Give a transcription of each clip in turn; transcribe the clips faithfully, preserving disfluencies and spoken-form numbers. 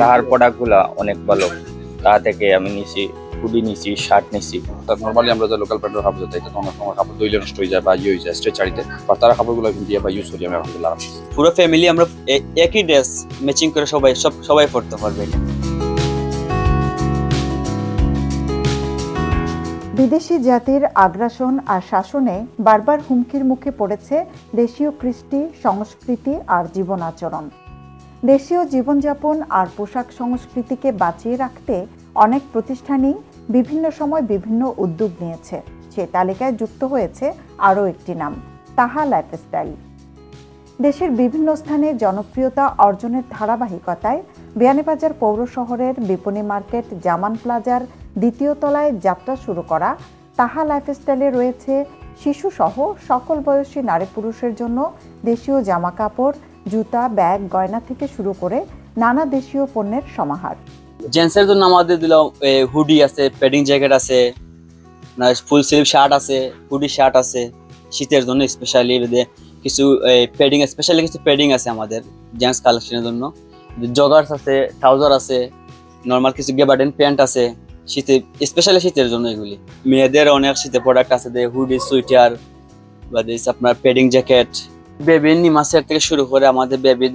তাহার প্রোডাক্টগুলা অনেক ভালো। তা থেকে আমি নিছি হুডি নিছি, শার্ট নিছি। তার নর্মালি আমরা যে লোকাল ব্র্যান্ডের কাপড় যাই, তখন আমার কাপড় দইলে নষ্ট হয়ে যায় বা ইয়ে হয়ে যায় স্ট্রেচারিতে, বা তারা কাপড়গুলো দিয়ে বা ইউজ করি আমি আলহামদুলিল্লাহ। পুরো ফ্যামিলি আমরা একই ড্রেস ম্যাচিং করে সবাই সব সবাই পরতে পারবে। বিদেশি জাতির আগ্রাসন আর শাসনে বারবার হুমকির মুখে পড়েছে দেশীয় কৃষ্টি, সংস্কৃতি আর জীবন আচরণ। দেশীয় জীবনযাপন আর পোশাক সংস্কৃতিকে বাঁচিয়ে রাখতে অনেক প্রতিষ্ঠানই বিভিন্ন সময় বিভিন্ন উদ্যোগ নিয়েছে। সে তালিকায় যুক্ত হয়েছে আরও একটি নাম, তাহা লাইফস্টাইল। দেশের বিভিন্ন স্থানে জনপ্রিয়তা অর্জনের ধারাবাহিকতায় বিয়ানীবাজার পৌর শহরের বিপণী মার্কেট জামান প্লাজার দ্বিতীয় তলায় যাত্রা শুরু করা তাহা লাইফস্টাইলে রয়েছে শিশুসহ সকল বয়সী নারী পুরুষের জন্য দেশীয় জামা কাপড়, জুতা, ব্যাগ, গয়না থেকে শুরু করে নানা দেশীয় পণ্যের সমাহার। জেন্টসের জন্য আমাদের দিল হুডি আছে, প্যাডিং জ্যাকেট আছে, ফুল স্লিভ শার্ট আছে, হুডি শার্ট আছে। শীতের জন্য স্পেশালি কিছু প্যাডিং, স্পেশালি কিছু প্যাডিং আছে আমাদের জেন্টস কালেকশনের জন্য। জগার্স আছে, ট্রাউজার আছে, নর্মাল কিছু গেবার্ডেন প্যান্ট আছে শীতে, স্পেশালি শীতের জন্য। এগুলি মেয়েদের অনেক শীতে প্রোডাক্ট আছে, হুডি, সুইটার, বা আপনার প্যাডিং জ্যাকেট, বেবি নিমাসের থেকে শুরু করে আমাদের বেবি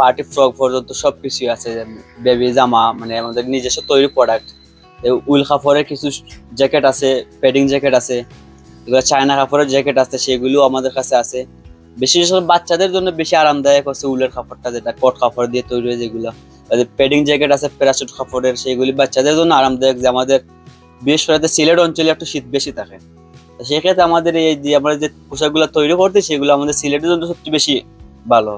পার্টি ফ্রক পর্যন্ত সব কিছুই আছে। বেবি জামা মানে আমাদের নিজস্ব তৈরি প্রোডাক্ট। উল কাপড়ের কিছু জ্যাকেট আছে, প্যাডিং জ্যাকেট আছে, এগুলো চায়না কাপড়ের জ্যাকেট আছে, সেগুলো আমাদের কাছে আছে। বিশেষ করে বাচ্চাদের জন্য বেশি আরামদায়ক হচ্ছে উলের কাপড়টা, যেটা কট কাপড় দিয়ে তৈরি হয়, যেগুলো প্যাডিং জ্যাকেট আছে প্যারাসুট কাপড়ের, সেগুলি বাচ্চাদের জন্য আরামদায়ক। যে আমাদের বিশেষ করে সিলেট অঞ্চলে একটু শীত বেশি থাকে, সেক্ষেত্রে আমাদের এই যে আমরা যে পোশাকগুলো তৈরি করতে, সেগুলো আমাদের সিলেটের জন্য সবচেয়ে বেশি ভালো।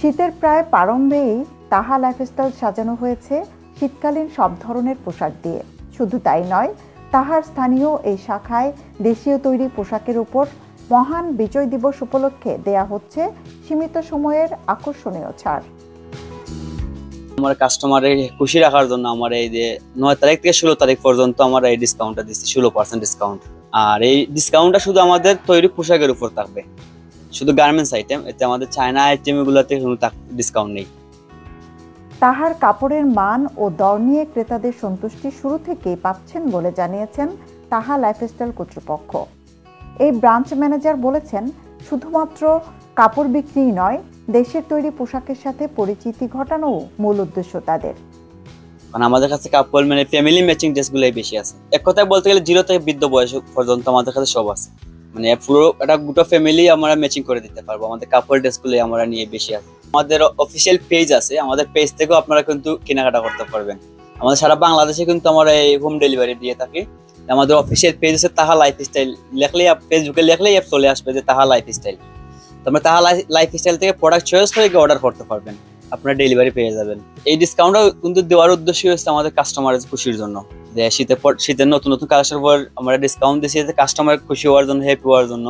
শীতের প্রায় প্রারম্ভেই তাহা লাইফস্টাইল সাজানো হয়েছে শীতকালীন সব ধরনের পোশাক দিয়ে। শুধু তাই নয়, তাহার স্থানীয় এই শাখায় দেশীয় তৈরি পোশাকের উপর মহান বিজয় দিবস উপলক্ষে দেয়া হচ্ছে সীমিত সময়ের আকর্ষণীয় ছাড়। আমার কাস্টমারের খুশি রাখার জন্য আমার এই যে নয় তারিখ থেকে ষোলো তারিখ পর্যন্ত আমার এই ডিসকাউন্টটা দিচ্ছি, ষোলো পার্সেন্ট ডিসকাউন্ট। আর এই ডিসকাউন্টটা শুধু আমাদের তৈরি পোশাকের উপর থাকবে, শুধু গার্মেন্টস আইটেম, এতে আমাদের চায়না আইটেমগুলোতে কোনো ডিসকাউন্ট নেই। তাহার কাপড়ের মান ও দর নিয়ে ক্রেতাদের সন্তুষ্টি শুরু থেকেই পাচ্ছেন বলে জানিয়েছেন তাহা লাইফস্টাইল কর্তৃপক্ষ। এই ব্রাঞ্চ ম্যানেজার বলেছেন, শুধুমাত্র কাপড় বিক্রি নয়, দেশের তৈরি পোশাকের সাথে পরিচিতি ঘটানো মূল উদ্দেশ্য তাদের। মানে আমাদের কাছে কাপড় মানে ফ্যামিলি ম্যাচিং ড্রেসগুলোই বেশি আছে। এক কথায় বলতে গেলে জিরো থেকে বৃদ্ধ বয়স পর্যন্ত আমাদের কাছে সব আছে, মানে পুরো একটা গোটা ফ্যামিলি আমরা ম্যাচিং করে দিতে পারবো। আমাদের কাপড় ড্রেসগুলোই আমরা নিয়ে বেশি আছে। আমাদের অফিসিয়াল পেজ আছে, আমাদের পেজ থেকেও আপনারা কিন্তু কেনাকাটা করতে পারবেন। আমাদের সারা বাংলাদেশে কিন্তু আমরা এই হোম ডেলিভারি দিয়ে থাকি। আমাদের অফিসিয়াল পেজ আছে তাহা লাইফস্টাইল, লেখলেই ফেসবুকে লেখলেই চলে আসবে যে তাহা লাইফস্টাইল। তোমরা তাহা লাইফস্টাইল থেকে প্রোডাক্ট চয়েস করে অর্ডার করতে পারবেন, আপনারা ডেলিভারি পেয়ে যাবেন। এই ডিসকাউন্টটা কিন্তু দেওয়ার উদ্দেশ্য হচ্ছে আমাদের কাস্টমারের খুশির জন্য, যে শীতে শীতের নতুন নতুন কালেকশনের পর আমরা ডিসকাউন্ট দিচ্ছি, যাতে কাস্টমার খুশি হওয়ার জন্য, হ্যাপি হওয়ার জন্য।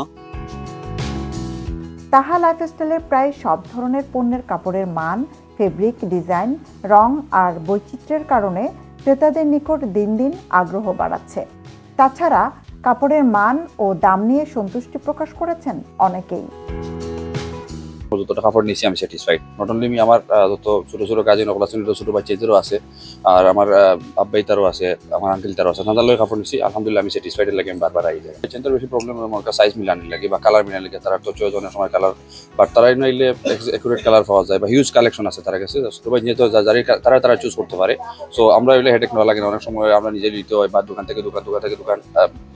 তাহা লাইফস্টাইলের প্রায় সব ধরনের পণ্যের কাপড়ের মান, ফেব্রিক, ডিজাইন, রং আর বৈচিত্র্যের কারণে ক্রেতাদের নিকট দিন দিন আগ্রহ বাড়াচ্ছে। তাছাড়া কাপড়ের মান ও দাম নিয়ে সন্তুষ্টি প্রকাশ করেছেন অনেকেই। যতটা কাপড় নিয়েছি আমি স্যাটিসফাইড, নট অনলি আমি, আমার যত ছোটো ছোটো কাজে নকলা ছোটো ছোটো বাচ্চাদেরও আছে, আর আমার আব্বাই তারও আছে, আমার আঙ্কেল তারও আছে, তাদের কাপড় নিয়েছি আলহামদুলিল্লাহ আমি স্যাটিসফাইড লাগে। আমি বারবার আই যাই চিন্তার বেশি প্রবলেম আমার সাইজ মিলানি লাগে বা কালার মিলানি লাগে, তারা তো চয়জনের সময় কালার, বাট তারাই নাইলে অ্যাকুরেট কালার পাওয়া যায় বা হিউজ কালেকশন আছে তার কাছে। ছোটো ভাই যেহেতু তারা তারা চুজ করতে পারে, সো আমরা এগুলো হেডেক নেওয়া লাগে না। অনেক সময় আমরা নিজে নিতে হয় বা দোকান থেকে দোকান দোকান থেকে দোকান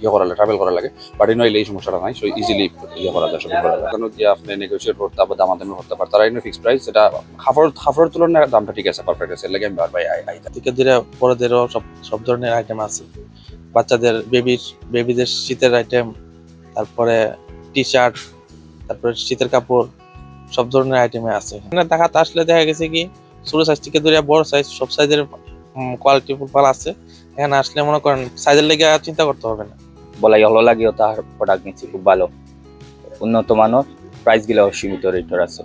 ইয়ে করা লাগে, ট্রাভেল করা লাগে, বাট এই নইলে এই সমস্যাটা নাই। সো ইজিলি ইয়ে করা যায়, সব করা যায়। কারণ যে আপনি নেগোসিয়েট করতে হবে, দামাদামি করতে পারে, তারাই ফিক্স প্রাইস, সেটা হাফর হাফর তুলনায় দামটা ঠিক আছে, পারফেক্ট আছে। লাগে আমি বারবার আই থেকে ধীরে বড়দেরও সব সব ধরনের আইটেম আছে, বাচ্চাদের বেবির বেবিদের শীতের আইটেম, তারপরে টি শার্ট, তারপরে শীতের কাপড়, সব ধরনের আইটেমে আছে। দেখাতে আসলে দেখা গেছে কি ছোট সাইজ থেকে ধরে বড় সাইজ সব সাইজের কোয়ালিটি ফুটবল আছে। এখানে আসলে মনে করেন সাইজের লেগে চিন্তা করতে হবে না, বলাই ভালো লাগে। তার প্রোডাক্ট নিচ্ছি খুব ভালো, উন্নত মানের, প্রাইসগুলো সীমিত রেটের আছে।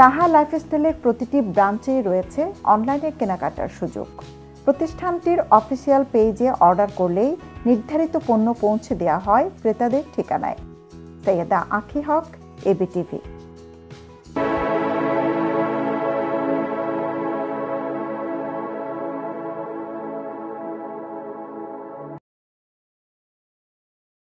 তাহা লাইফস্টাইলের প্রতিটি ব্রাঞ্চেই রয়েছে অনলাইনে কেনাকাটার সুযোগ। প্রতিষ্ঠানটির অফিসিয়াল পেজে অর্ডার করলেই নির্ধারিত পণ্য পৌঁছে দেওয়া হয় ক্রেতাদের ঠিকানায়। সৈয়দা আঁখি হক, এবিটিভি।